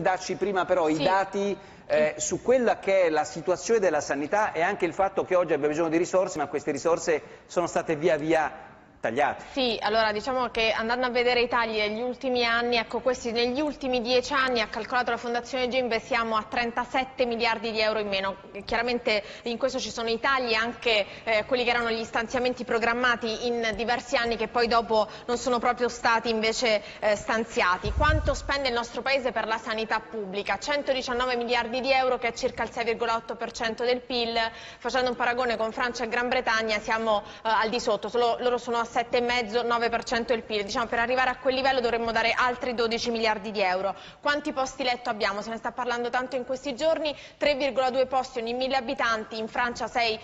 darci prima però i dati su quella che è la situazione della sanità e anche il fatto che oggi abbiamo bisogno di risorse, ma queste risorse sono state via via tagliati. Sì, allora diciamo che andando a vedere i tagli degli ultimi anni, ecco questi negli ultimi 10 anni, ha calcolato la Fondazione Gimbe, siamo a 37 miliardi di euro in meno. Chiaramente in questo ci sono i tagli, anche quelli che erano gli stanziamenti programmati in diversi anni che poi dopo non sono proprio stati invece stanziati. Quanto spende il nostro Paese per la sanità pubblica? 119 miliardi di euro, che è circa il 6,8% del PIL. Facendo un paragone con Francia e Gran Bretagna siamo al di sotto, loro sono a 7,5-9% del PIL, diciamo per arrivare a quel livello dovremmo dare altri 12 miliardi di euro. Quanti posti letto abbiamo? Se ne sta parlando tanto in questi giorni, 3,2 posti ogni 1000 abitanti, in Francia 6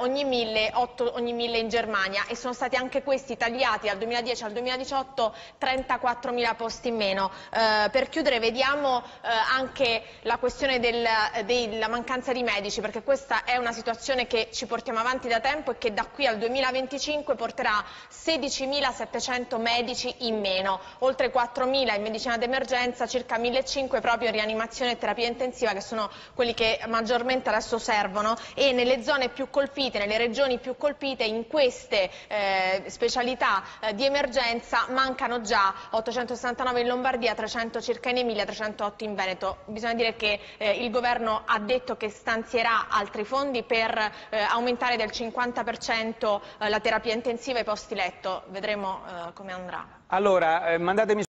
ogni 1000, 8 ogni 1000 in Germania, e sono stati anche questi tagliati dal 2010 al 2018, 34.000 posti in meno. Per chiudere vediamo anche la questione della mancanza di medici, perché questa è una situazione che ci portiamo avanti da tempo e che da qui al 2025 porterà 16.700 medici in meno, oltre 4.000 in medicina d'emergenza, circa 1.500 proprio in rianimazione e terapia intensiva, che sono quelli che maggiormente adesso servono, e nelle zone più colpite, nelle regioni più colpite, in queste specialità di emergenza mancano già 869 in Lombardia, 300 circa in Emilia, 308 in Veneto. Bisogna dire che il governo ha detto che stanzierà altri fondi per aumentare del 50% la terapia intensiva e i posti letto. Vedremo come andrà. Allora, mandatemi